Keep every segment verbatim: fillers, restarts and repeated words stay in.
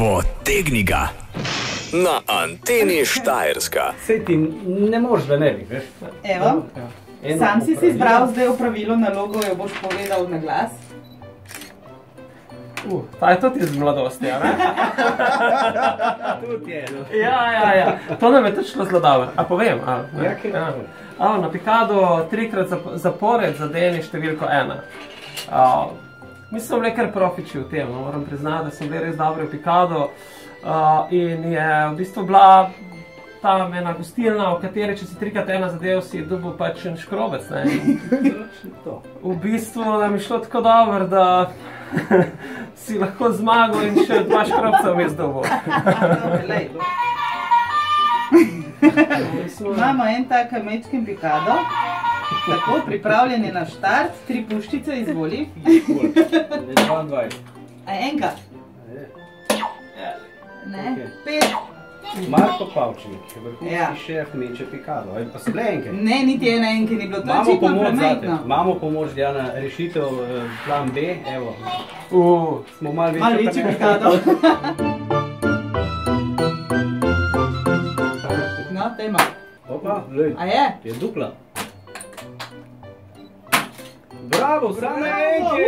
Potegni ga! Na Anteni Štajerska. Sej ti ne moraš, da ne bi, veš? Evo, sam si si izbral zdaj opravilo nalogo, jo boš povedal na glas. Uh, ta je tudi iz mladosti, ja ne? Tudi je. Ja, ja, ja. To nam je točno zlodavno. A povem, ali? Ja, kaj ne. Na pikado trikrat zapored zadeni številko ena. Mi smo bili kar profiči v tem, moram priznati, da sem bili res dobro v pikado. In je v bistvu bila tam ena gostilna, v kateri, če si trikrat ena zadev, si dobil pač en škrobec, ne? V bistvu nam je šlo tako dobro, da si lahko zmagal in še dva škropca vmes dobil. Imamo en tako mečkim pikado. Tako, pripravljen je na štart, tri puščice, izvoli. A enka? Ne, pet. Marko Pavčnik, vrhunski šef meče pikado. Ali pa so bile enke? Ne, niti ena enke ni bilo. To je čitno premetno. Imamo pomoč, Diana, rešitev plan B, evo. Smo malo večji pikado. No, tema. Opa, lej. A je? Je dupla. Bravo, same enke!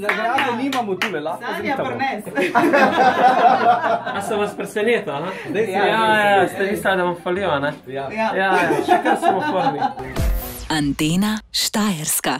Nagrade nimamo tule, lahko zvitamo. Sanja, prnes! A so vas preseneta, ne? Zdaj se ja, ste mislili, da vam falijo, ne? Ja, ja, še kar smo formi. Antena Štajerska.